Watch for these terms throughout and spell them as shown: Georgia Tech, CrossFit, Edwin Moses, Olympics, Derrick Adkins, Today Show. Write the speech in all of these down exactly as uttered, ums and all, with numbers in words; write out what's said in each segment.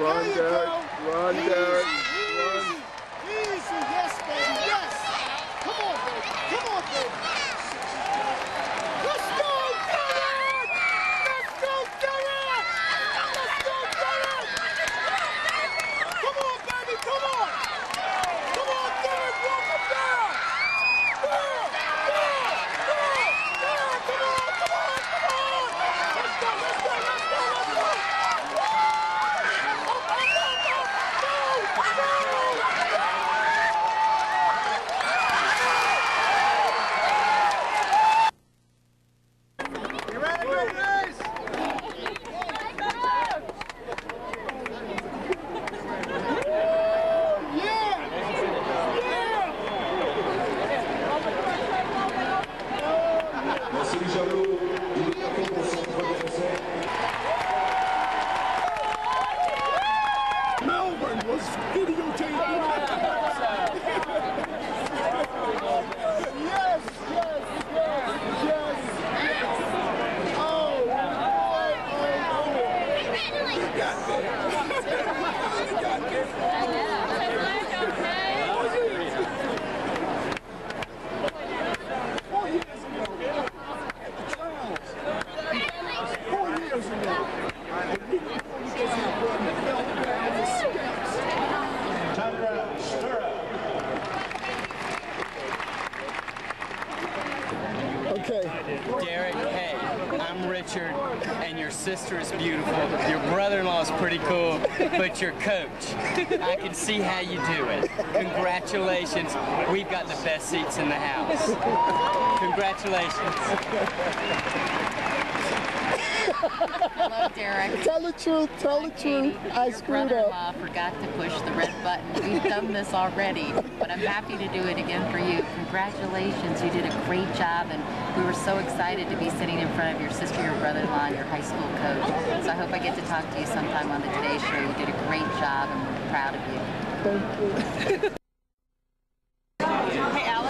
Run, Derrick. Run, Derrick. Run. Easy. Easy. Yes, baby. Yes. Come on, baby. Come on, baby. Let's go, Derrick. Let's go, Derrick. Let's go, Derrick. Come on, baby. Come on. Come on, Derrick. Walk him down. Go, go, go, go. Come on, come on, come on. Let's go, let's go, let's go, let's go. Derrick, hey, I'm Richard, and your sister is beautiful, your brother-in-law is pretty cool, but your coach, I can see how you do it. Congratulations, we've got the best seats in the house. Congratulations. Hello, Derrick. Tell the truth, tell the truth. I screwed up. Your brother-in-law forgot to push the red button. We've done this already, but I'm happy to do it again for you. Congratulations, you did a great job, and we were so excited to be sitting in front of your sister, your brother-in-law, and your high school coach. So I hope I get to talk to you sometime on the Today Show. You did a great job, and we're proud of you. Thank you. Hey, Alex.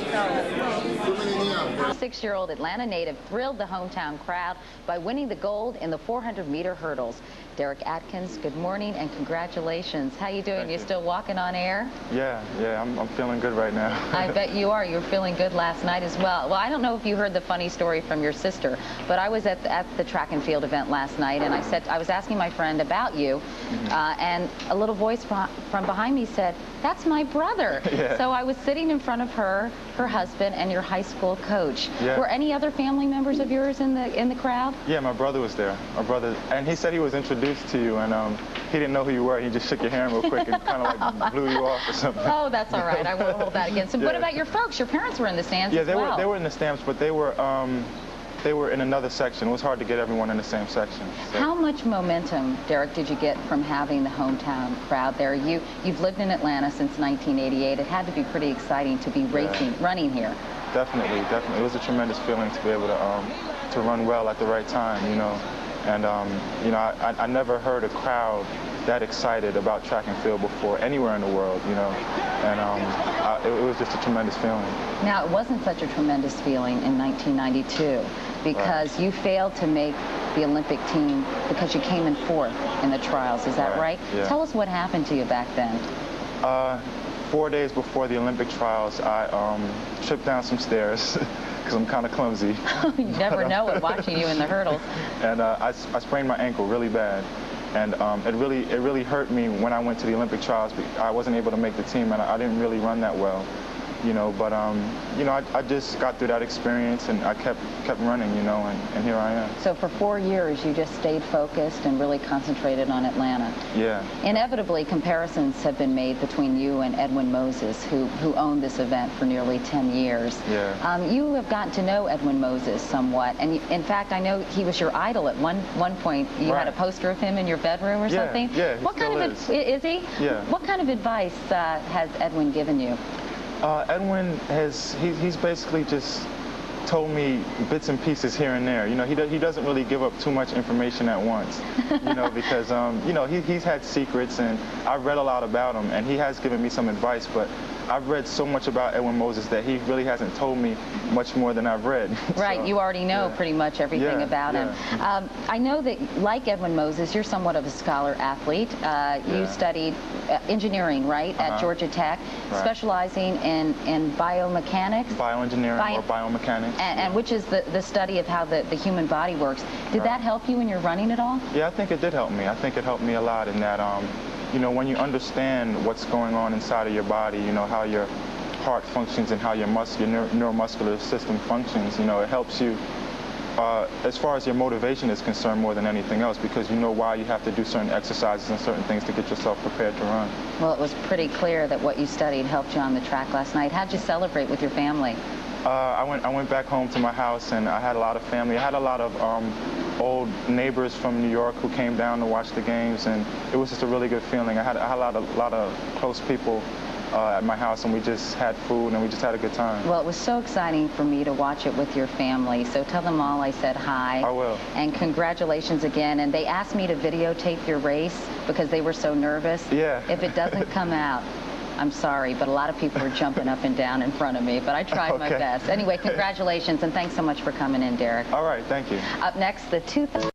Six-year-old Atlanta native thrilled the hometown crowd by winning the gold in the four hundred meter hurdles. Derrick Adkins, good morning and congratulations. How you doing? Thank you. You're still walking on air? Yeah, yeah, I'm, I'm feeling good right now. I bet you are. You were feeling good last night as well. Well, I don't know if you heard the funny story from your sister, but I was at the, at the track and field event last night, and I said I was asking my friend about you, mm-hmm. uh, and a little voice from behind me said, "That's my brother." Yeah. So I was sitting in front of her, her husband, and your high school coach. Yeah. Were any other family members of yours in the in the crowd? Yeah, my brother was there. My brother, and he said he was introduced to you, and um, he didn't know who you were. He just shook your hand real quick and kind of like blew you off or something. Oh, that's all right. I won't hold that against him. Yeah. What about your folks? Your parents were in the stands. Yeah, they as well. were. They were in the stands, but they were. Um, They were in another section. It was hard to get everyone in the same section. So. How much momentum, Derrick, did you get from having the hometown crowd there? You, you've lived in Atlanta since nineteen eighty-eight. It had to be pretty exciting to be racing, yeah. running here. Definitely, definitely. It was a tremendous feeling to be able to um, to run well at the right time, you know. And, um, you know, I, I never heard a crowd that excited about track and field before anywhere in the world, you know. And um, I, it, it was just a tremendous feeling. Now, it wasn't such a tremendous feeling in nineteen ninety-two because right. you failed to make the Olympic team because you came in fourth in the trials. Is that right? right? Yeah. Tell us what happened to you back then. Uh, four days before the Olympic trials, I um, tripped down some stairs. I'm kind of clumsy. You never know it watching you in the hurdles. And uh, I, I sprained my ankle really bad, and um, it really it really hurt me when I went to the Olympic trials. I wasn't able to make the team, and I, I didn't really run that well, you know. But um, you know, I, I just got through that experience, and I kept kept running, you know, and, and here I am. So for four years, you just stayed focused and really concentrated on Atlanta. Yeah. Inevitably, comparisons have been made between you and Edwin Moses, who who owned this event for nearly ten years. Yeah. Um, you have gotten to know Edwin Moses somewhat, and you, in fact, I know he was your idol at one one point. You right. had a poster of him in your bedroom or yeah, something. Yeah. He what still kind is. of is he? Yeah. What kind of advice uh, has Edwin given you? Uh, Edwin has, he, he's basically just told me bits and pieces here and there. You know, he, do, he doesn't really give up too much information at once, you know, because, um, you know, he, he's had secrets, and I read a lot about him, and he has given me some advice, but I've read so much about Edwin Moses that he really hasn't told me much more than I've read. Right, so, you already know yeah. pretty much everything yeah, about yeah. him. Um, I know that, like Edwin Moses, you're somewhat of a scholar-athlete. Uh, yeah. You studied uh, engineering, right, uh-huh. at Georgia Tech, right. specializing in, in biomechanics? Bioengineering Bio or biomechanics. And, yeah. and which is the, the study of how the, the human body works. Did right. that help you in your running at all? Yeah, I think it did help me. I think it helped me a lot in that, um, you know, when you understand what's going on inside of your body, you know, how your heart functions and how your, mus your neuro neuromuscular system functions, you know, it helps you uh, as far as your motivation is concerned more than anything else, because you know why you have to do certain exercises and certain things to get yourself prepared to run. Well, it was pretty clear that what you studied helped you on the track last night. How'd you celebrate with your family? Uh, I went I went back home to my house, and I had a lot of family. I had a lot of um, old neighbors from New York who came down to watch the games, and it was just a really good feeling. I had, I had a lot of, lot of close people uh, at my house, and we just had food, and we just had a good time. Well, it was so exciting for me to watch it with your family, so tell them all I said hi. I will. And congratulations again, and they asked me to videotape your race because they were so nervous. Yeah. If it doesn't come out, I'm sorry, but a lot of people are jumping up and down in front of me, but I tried okay. my best. Anyway, congratulations, and thanks so much for coming in, Derrick. All right, thank you. Up next, the two thousand...